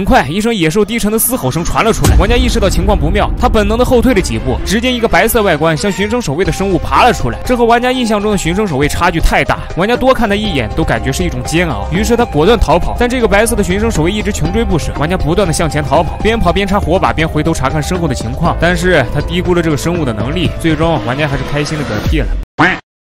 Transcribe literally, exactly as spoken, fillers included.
很快，一声野兽低沉的嘶吼声传了出来。玩家意识到情况不妙，他本能的后退了几步，只见一个白色外观像寻声守卫的生物爬了出来。这和玩家印象中的寻声守卫差距太大，玩家多看他一眼都感觉是一种煎熬。于是他果断逃跑，但这个白色的寻声守卫一直穷追不舍。玩家不断的向前逃跑，边跑边插火把，边回头查看身后的情况。但是他低估了这个生物的能力，最终玩家还是开心的嗝屁了。